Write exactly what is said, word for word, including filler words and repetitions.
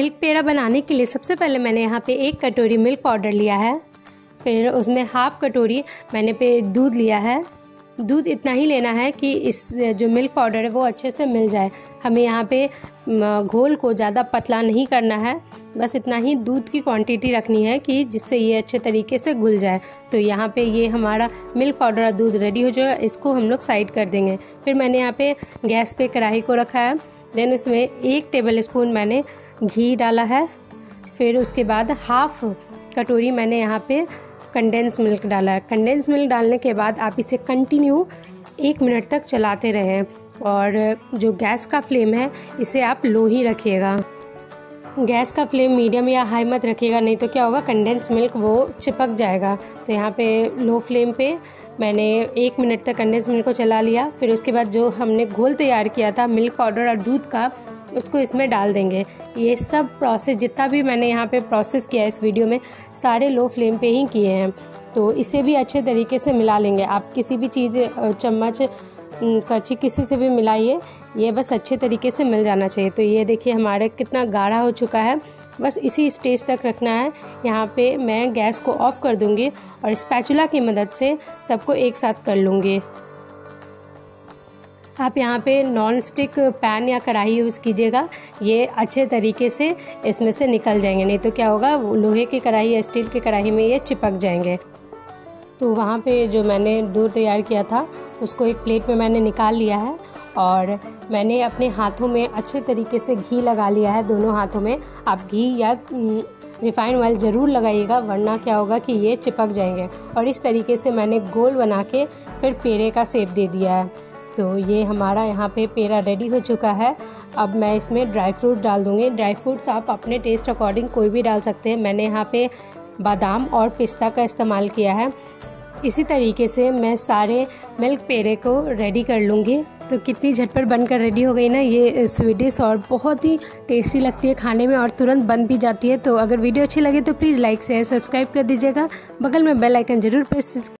Milk पेड़ा बनाने के लिए सबसे पहले मैंने यहाँ पे एक कटोरी मिल्क पाउडर लिया है, फिर उसमें हाफ कटोरी मैंने पे दूध लिया है। दूध इतना ही लेना है कि इस जो मिल्क पाउडर है वो अच्छे से मिल जाए। हमें यहाँ पे घोल को ज़्यादा पतला नहीं करना है, बस इतना ही दूध की क्वांटिटी रखनी है कि जिससे ये अच्छे तरीके से घुल जाए। तो यहाँ पे ये हमारा मिल्क पाउडर और दूध रेडी हो जाएगा। इसको हम लोग साइड कर देंगे। फिर मैंने यहाँ पे गैस पे कढ़ाई को रखा है, देन उसमें एक टेबल स्पून मैंने घी डाला है, फिर उसके बाद हाफ कटोरी मैंने यहाँ पे कंडेंस मिल्क डाला है। कंडेंस मिल्क डालने के बाद आप इसे कंटिन्यू एक मिनट तक चलाते रहें और जो गैस का फ्लेम है इसे आप लो ही रखिएगा। गैस का फ्लेम मीडियम या हाई मत रखिएगा, नहीं तो क्या होगा कंडेंस मिल्क वो चिपक जाएगा। तो यहाँ पे लो फ्लेम पे मैंने एक मिनट तक कंडेंस मिल्क को चला लिया। फिर उसके बाद जो हमने घोल तैयार किया था मिल्क पाउडर और दूध का, उसको इसमें डाल देंगे। ये सब प्रोसेस जितना भी मैंने यहाँ पे प्रोसेस किया है इस वीडियो में सारे लो फ्लेम पे ही किए हैं। तो इसे भी अच्छे तरीके से मिला लेंगे। आप किसी भी चीज़ चम्मच करछी किसी से भी मिलाइए, ये बस अच्छे तरीके से मिल जाना चाहिए। तो ये देखिए हमारा कितना गाढ़ा हो चुका है, बस इसी स्टेज तक रखना है। यहाँ पे मैं गैस को ऑफ कर दूँगी और स्पैचुला की मदद से सबको एक साथ कर लूँगी। आप यहाँ पे नॉन स्टिक पैन या कढ़ाई यूज़ कीजिएगा, ये अच्छे तरीके से इसमें से निकल जाएंगे, नहीं तो क्या होगा लोहे की कढ़ाई या स्टील की कढ़ाई में ये चिपक जाएंगे। तो वहाँ पे जो मैंने दूध तैयार किया था उसको एक प्लेट में मैंने निकाल लिया है और मैंने अपने हाथों में अच्छे तरीके से घी लगा लिया है, दोनों हाथों में। आप घी या रिफाइंड ऑयल ज़रूर लगाइएगा, वरना क्या होगा कि ये चिपक जाएंगे। और इस तरीके से मैंने गोल बना के फिर पेड़े का शेप दे दिया है। तो ये हमारा यहाँ पे पेड़ा रेडी हो चुका है। अब मैं इसमें ड्राई फ्रूट डाल दूँगी। ड्राई फ्रूट्स आप अपने टेस्ट अकॉर्डिंग कोई भी डाल सकते हैं। मैंने यहाँ पे बादाम और पिस्ता का इस्तेमाल किया है। इसी तरीके से मैं सारे मिल्क पेड़े को रेडी कर लूँगी। तो कितनी झटपट बनकर रेडी हो गई ना ये स्वीट डिश, और बहुत ही टेस्टी लगती है खाने में और तुरंत बन भी जाती है। तो अगर वीडियो अच्छी लगे तो प्लीज़ लाइक शेयर सब्सक्राइब कर दीजिएगा। बगल में बेल आइकन ज़रूर प्रेस